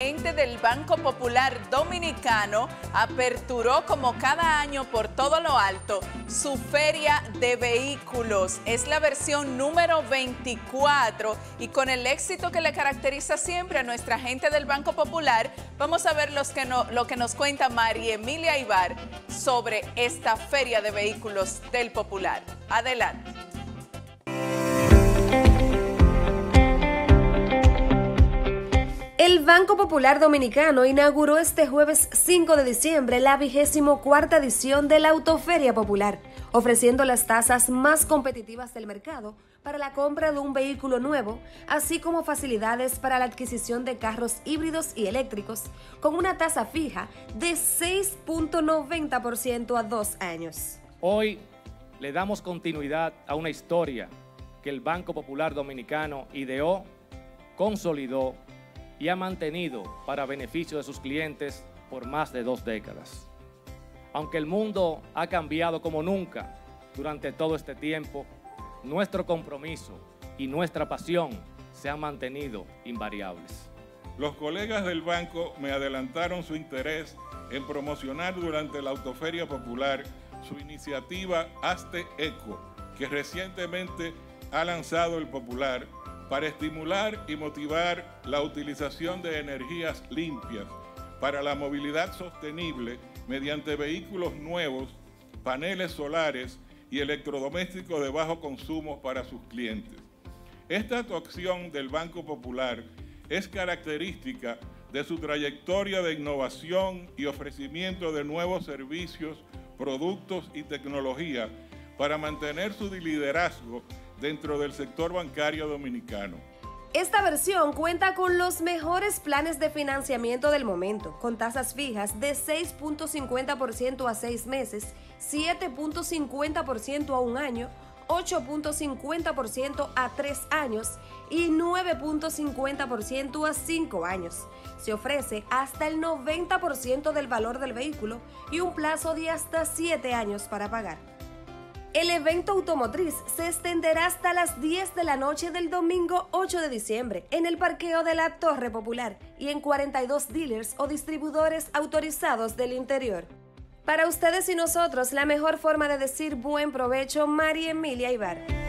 El presidente del Banco Popular Dominicano aperturó como cada año por todo lo alto su feria de vehículos. Es la versión número 24 y con el éxito que le caracteriza siempre a nuestra gente del Banco Popular, vamos a ver lo que nos cuenta María Emilia Aybar sobre esta feria de vehículos del Popular. Adelante. El Banco Popular Dominicano inauguró este jueves 5 de diciembre la 24ª edición de la Autoferia Popular, ofreciendo las tasas más competitivas del mercado para la compra de un vehículo nuevo, así como facilidades para la adquisición de carros híbridos y eléctricos, con una tasa fija de 6.90% a 2 años. Hoy le damos continuidad a una historia que el Banco Popular Dominicano ideó, consolidó y ha mantenido para beneficio de sus clientes por más de 2 décadas. Aunque el mundo ha cambiado como nunca durante todo este tiempo, nuestro compromiso y nuestra pasión se han mantenido invariables. Los colegas del banco me adelantaron su interés en promocionar durante la Autoferia Popular su iniciativa Hazte Eco, que recientemente ha lanzado el Popular, para estimular y motivar la utilización de energías limpias para la movilidad sostenible mediante vehículos nuevos, paneles solares y electrodomésticos de bajo consumo para sus clientes. Esta actuación del Banco Popular es característica de su trayectoria de innovación y ofrecimiento de nuevos servicios, productos y tecnología para mantener su liderazgo dentro del sector bancario dominicano. Esta versión cuenta con los mejores planes de financiamiento del momento, con tasas fijas de 6.50% a 6 meses, 7.50% a 1 año, 8.50% a 3 años y 9.50% a 5 años. Se ofrece hasta el 90% del valor del vehículo y un plazo de hasta 7 años para pagar. El evento automotriz se extenderá hasta las 10 de la noche del domingo 8 de diciembre en el parqueo de la Torre Popular y en 42 dealers o distribuidores autorizados del interior. Para ustedes y nosotros, la mejor forma de decir buen provecho, María Emilia Aybar.